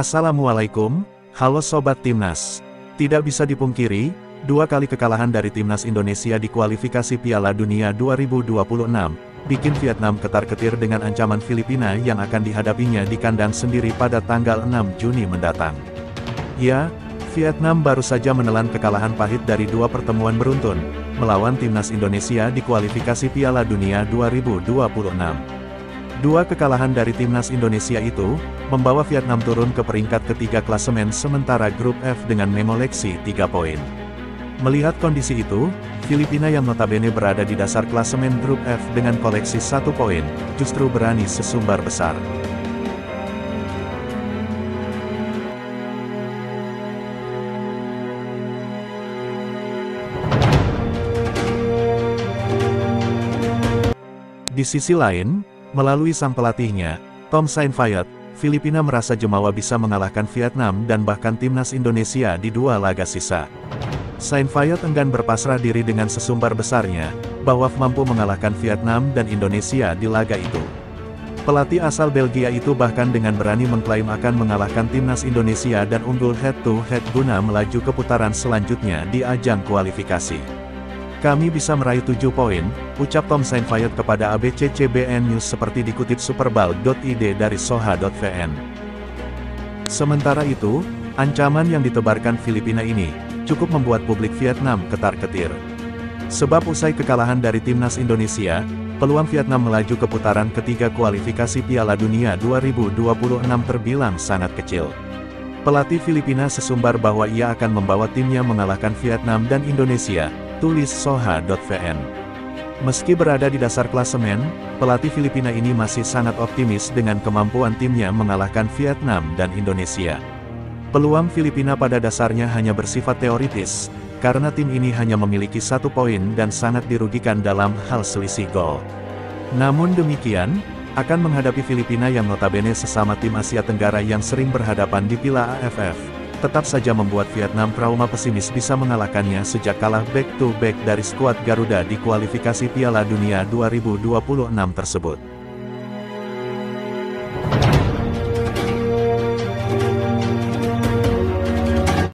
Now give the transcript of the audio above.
Assalamualaikum, halo Sobat Timnas. Tidak bisa dipungkiri, dua kali kekalahan dari Timnas Indonesia di kualifikasi Piala Dunia 2026, bikin Vietnam ketar-ketir dengan ancaman Filipina yang akan dihadapinya di kandang sendiri pada tanggal 6 Juni mendatang. Ya, Vietnam baru saja menelan kekalahan pahit dari dua pertemuan beruntun, melawan Timnas Indonesia di kualifikasi Piala Dunia 2026. Dua kekalahan dari Timnas Indonesia itu, membawa Vietnam turun ke peringkat ketiga klasemen sementara Grup F dengan mengoleksi 3 poin. Melihat kondisi itu, Filipina yang notabene berada di dasar klasemen Grup F dengan koleksi 1 poin, justru berani sesumbar besar. Di sisi lain, melalui sang pelatihnya, Tom Saintfiet, Filipina merasa jemawa bisa mengalahkan Vietnam dan bahkan Timnas Indonesia di dua laga sisa. Saintfiet enggan berpasrah diri dengan sesumbar besarnya, bahwa mampu mengalahkan Vietnam dan Indonesia di laga itu. Pelatih asal Belgia itu bahkan dengan berani mengklaim akan mengalahkan Timnas Indonesia dan unggul head-to-head guna melaju ke putaran selanjutnya di ajang kualifikasi. Kami bisa meraih 7 poin, ucap Tom Saintfiet kepada ABCCBN News seperti dikutip superbal.id dari soha.vn. Sementara itu, ancaman yang ditebarkan Filipina ini, cukup membuat publik Vietnam ketar-ketir. Sebab usai kekalahan dari Timnas Indonesia, peluang Vietnam melaju ke putaran ketiga kualifikasi Piala Dunia 2026 terbilang sangat kecil. Pelatih Filipina sesumbar bahwa ia akan membawa timnya mengalahkan Vietnam dan Indonesia, tulis soha.vn. Meski berada di dasar klasemen, pelatih Filipina ini masih sangat optimis dengan kemampuan timnya mengalahkan Vietnam dan Indonesia. Peluang Filipina pada dasarnya hanya bersifat teoritis, karena tim ini hanya memiliki 1 poin dan sangat dirugikan dalam hal selisih gol. Namun demikian, akan menghadapi Filipina yang notabene sesama tim Asia Tenggara yang sering berhadapan di Piala AFF, tetap saja membuat Vietnam trauma pesimis bisa mengalahkannya sejak kalah back-to-back dari skuad Garuda di kualifikasi Piala Dunia 2026 tersebut.